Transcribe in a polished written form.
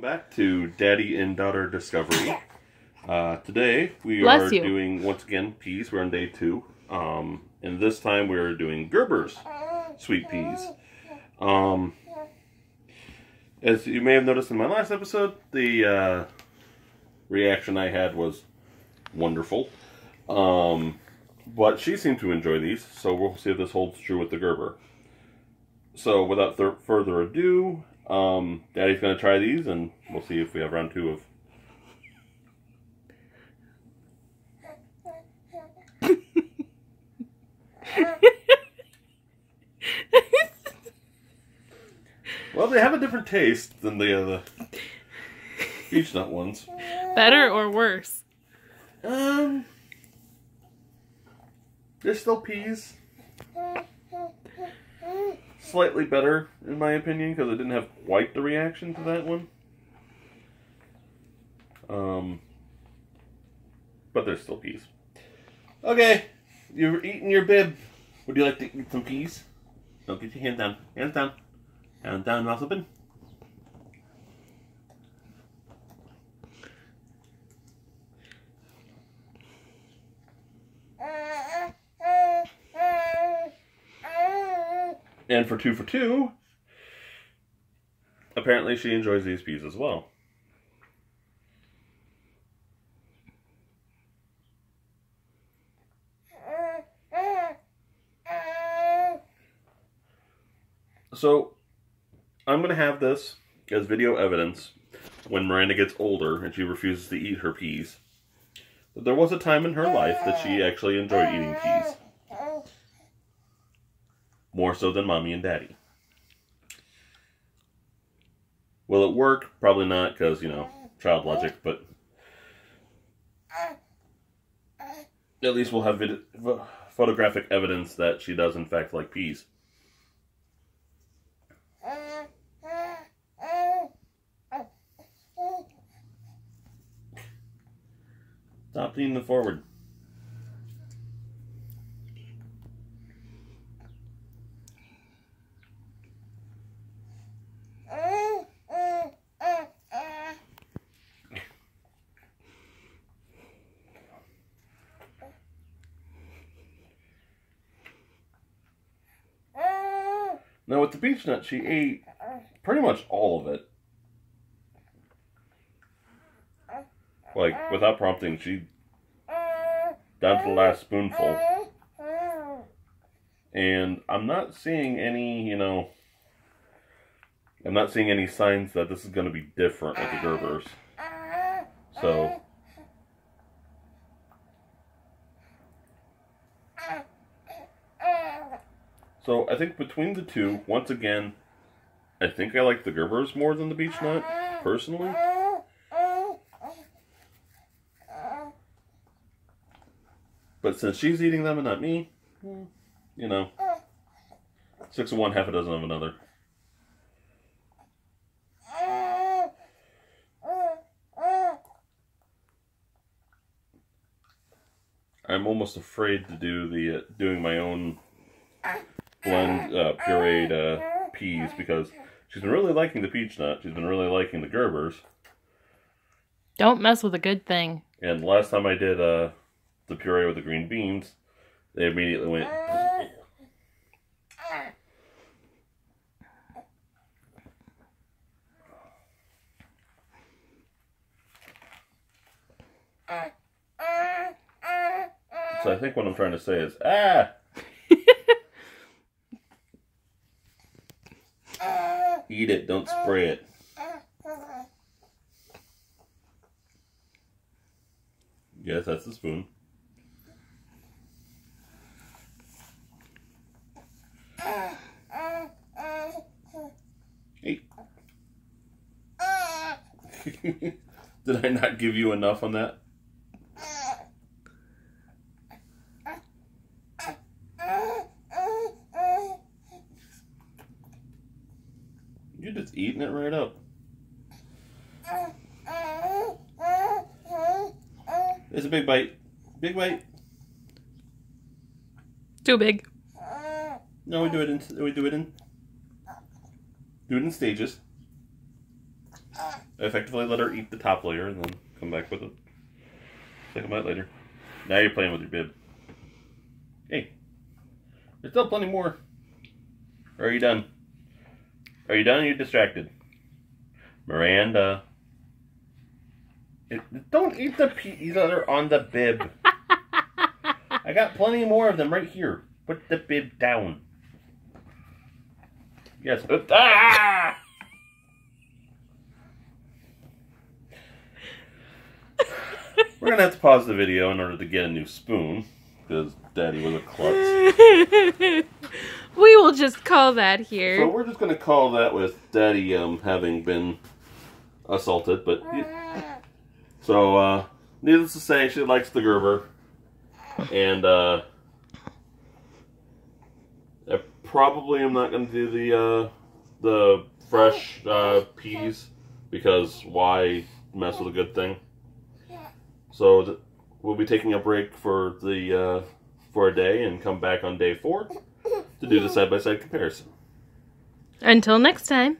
Back to Daddy and Daughter Discovery. Today we are doing, once again, peas. We're on day two. And this time we're doing Gerber's sweet peas. As you may have noticed in my last episode, the reaction I had was wonderful. But she seemed to enjoy these, so we'll see if this holds true with the Gerber. So without further ado, Daddy's gonna try these and we'll see if we have round two of. Well, they have a different taste than the other Beech-Nut ones. Better or worse? They're still peas. Slightly better, in my opinion, because I didn't have quite the reaction to that one. But they're still peas. Okay, you're eating your bib. Would you like to eat some peas? Don't get your hands down. Hands down. Hands down, mouth open. And for two, apparently she enjoys these peas as well. So, I'm going to have this as video evidence when Miranda gets older and she refuses to eat her peas. But there was a time in her life that she actually enjoyed eating peas. More so than Mommy and Daddy. Will it work? Probably not, because, you know, child logic, but at least we'll have photographic evidence that she does, in fact, like peas. Stop leaning forward. Now, with the Beech-Nut, she ate pretty much all of it. Like, without prompting, she down to the last spoonful. And I'm not seeing any, you know, I'm not seeing any signs that this is going to be different with the Gerbers. So I think between the two, once again, I think I like the Gerbers more than the Beech-Nut, personally. But since she's eating them and not me, you know, six of one, half a dozen of another. I'm almost afraid to do the doing my own blend, pureed peas, because she's been really liking the Beech-Nut. She's been really liking the Gerbers. Don't mess with a good thing. And last time I did the puree with the green beans, they immediately went. So I think what I'm trying to say is, ah! Eat it, don't spray it. Yes, that's the spoon. Hey. Did I not give you enough on that? You're just eating it right up. It's a big bite. Big bite. Too big. No, we do it in stages. effectively let her eat the top layer and then come back with it. Take a bite later. Now you're playing with your bib. Hey, there's still plenty more. Or are you done? Are you done? You're distracted. Miranda. Don't eat the peas that are on the bib. I got plenty more of them right here. Put the bib down. Yes. Ah! We're going to have to pause the video in order to get a new spoon, because Daddy was a klutz. We will just call that here. So we're just going to call that with Daddy having been assaulted, but... So, needless to say, she likes the Gerber, and, I probably am not going to do the fresh, peas, because why mess with a good thing? So, we'll be taking a break for the, for a day, and come back on day 4 to do the side-by-side comparison. Until next time.